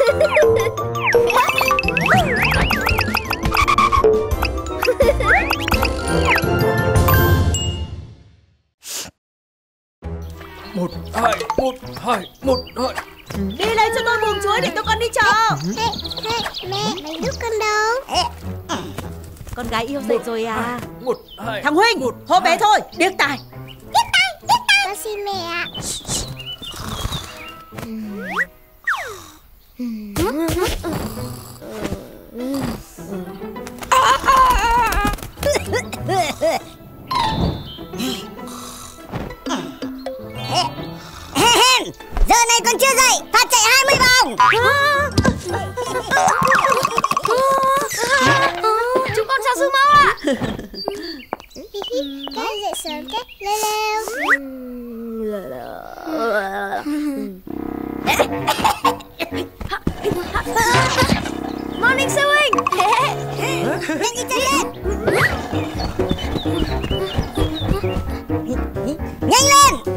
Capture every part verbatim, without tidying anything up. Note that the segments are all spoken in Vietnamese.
Một, hai, một, hai, một, hai. Đi lấy cho tôi buồng chuối để tôi con đi chợ. Mẹ, mày đứt con đâu? Con gái yêu dậy rồi à? Một, hai, thằng Huynh, một, hôm bé thôi, điếc tai. Điếc tai, điếc tai. Con xin mẹ ạ. Giờ này còn chưa dậy, phạt chạy hai mươi vòng. Chúng con ra sư mau ạ. Các em dậy sớm thế, lêu lêu. Morning sư huynh. Nhanh đi chơi lên. Nhanh lên.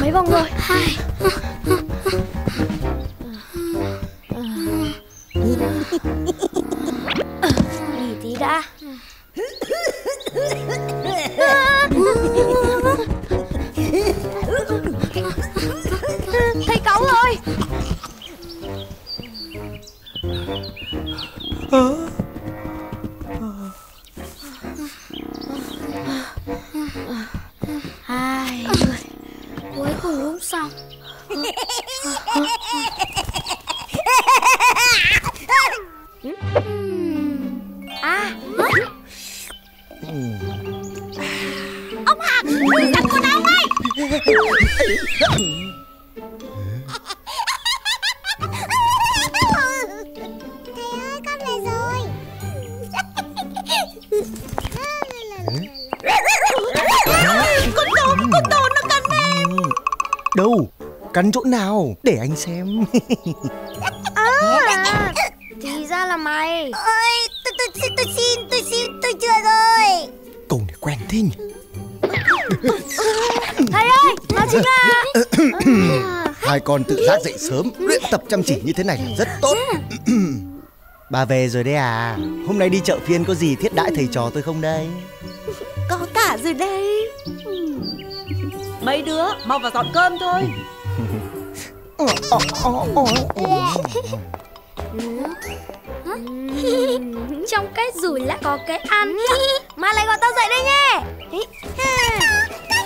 Mấy vòng rồi? Hai. Nghỉ tí đã. Thầy cáu rồi. Ai, cuối cùng cũng xong. À, ông Hạc, đi giặt quần áo ngay. Thầy ơi, con về rồi. Con tôm, con tôm nó cắn em. Đâu, cắn chỗ nào? Để anh xem. À, thì ra là mày. Ôi, tôi, tôi, tôi, tôi xin, tôi xin, tôi chưa rồi. Cậu này quen thế nhỉ? Thầy ơi, nó chính là... Hai con tự giác dậy sớm, luyện tập chăm chỉ như thế này là rất tốt. Bà về rồi đấy à? Hôm nay đi chợ phiên có gì thiết đãi thầy trò tôi không đây? Có cả rồi đây. Mấy đứa mau vào dọn cơm thôi. Trong cái rủi lại có cái ăn. Mà lại gọi tao dậy đây nhé. Con tao,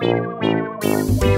con tao, con tao.